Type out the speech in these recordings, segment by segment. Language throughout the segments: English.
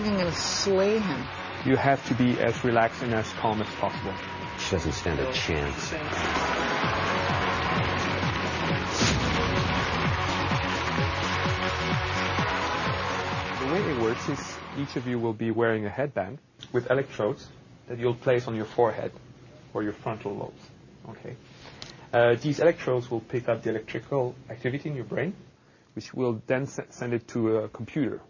think I'm going to slay him. You have to be as relaxed and as calm as possible. She doesn't stand a chance. The way it works is each of you will be wearing a headband with electrodes that you'll place on your forehead or your frontal lobes. Okay. These electrodes will pick up the electrical activity in your brain, which will then send it to a computer,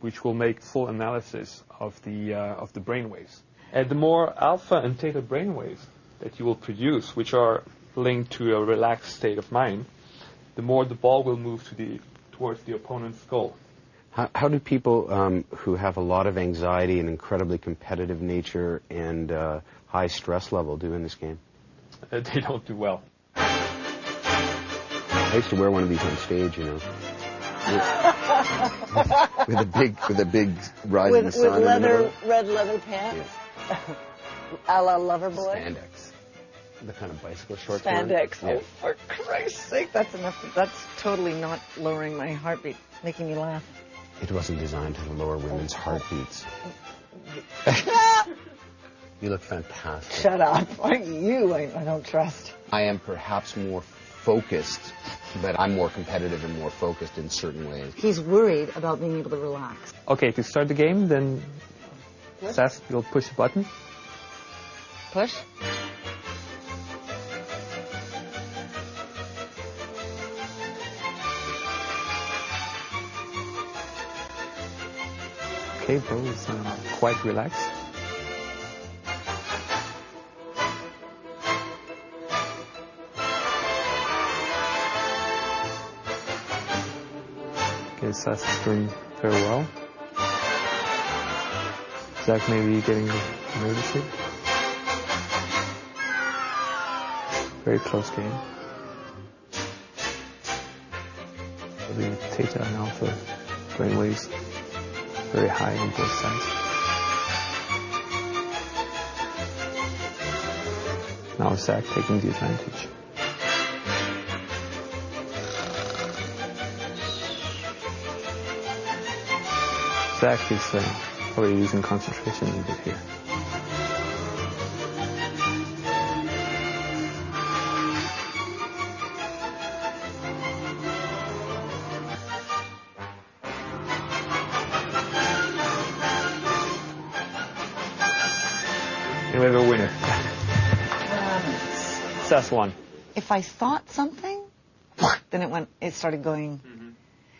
which will make full analysis of the brain waves. And the more alpha and theta brain waves that you will produce, which are linked to a relaxed state of mind, the more the ball will move towards the opponent's goal. How do people who have a lot of anxiety and incredibly competitive nature and high stress level do in this game? They don't do well. I used to wear one of these on stage, you know, with a big rise in the sun. With leather, red leather pants, yeah. A la Loverboy. Standex, the kind of bicycle shorts. Standex. Yeah. Oh, for Christ's sake, that's enough. That's totally not lowering my heartbeat, making me laugh. It wasn't designed to lower women's heartbeats. You look fantastic. Shut up. Aren't you? I don't trust. I am perhaps more focused, but I'm more competitive and more focused in certain ways. He's worried about being able to relax. Okay, to start the game, then Seth, you'll push the button. Push? Okay, Bo is quite relaxed. Okay, Sas is doing very well. Zach may be getting nervous here. Very close game. The theta and alpha brainwaves very high on both sides. Now Zach taking the advantage. Zach is probably using concentration a little bit here. You have a winner. Seth won. If I thought something, then it started going. Mm-hmm.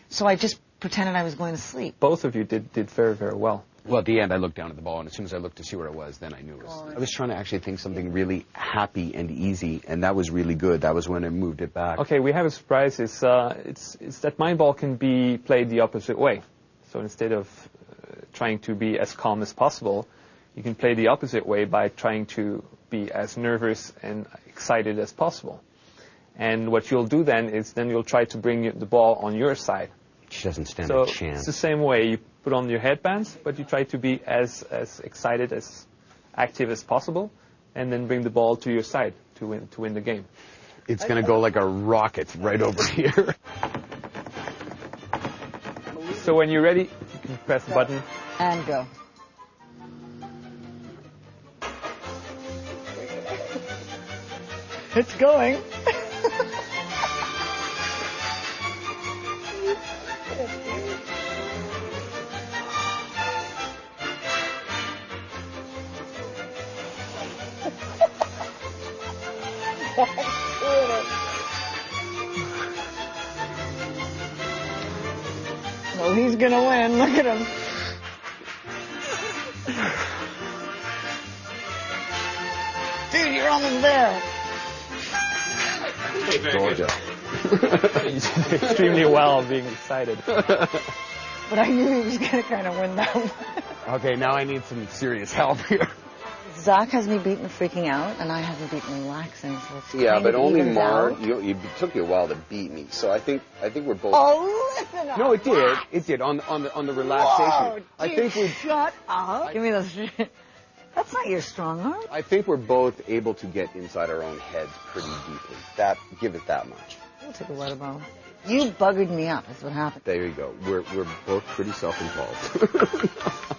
So I just pretended I was going to sleep. Both of you did very, very well. Well, at the end, I looked down at the ball, and as soon as I looked to see where it was, then I knew it was. I was trying to actually think something really happy and easy, and that was really good. That was when I moved it back. Okay, we have a surprise. It's that MINDBALL can be played the opposite way. So instead of trying to be as calm as possible, you can play the opposite way by trying to be as nervous and excited as possible. And what you'll do then is then you'll try to bring the ball on your side. She doesn't stand a chance. It's the same way. You put on your headbands, but you try to be as excited, as active as possible, and then bring the ball to your side to win the game. It's going to go like a rocket right over here. So when you're ready, you can press the button. And go. It's going. Well, he's gonna win. Look at him. Dude, you're almost there. Georgia. You did extremely well being excited. But I knew he was gonna kind of win that one. Okay, now I need some serious help here. Zach has me beaten freaking out, and I haven't beaten relaxing. So it's yeah, but only Mar, it took you a while to beat me, so I think we're both. Oh, listen up! No, it did. It did on the relaxation. Whoa, dude, I think we shut up. Give me those. That's not your strong arm. I think we're both able to get inside our own heads pretty deeply. Give it that much. I'll take a water bottle. You buggered me up. That's what happened. There you go. We're both pretty self-involved.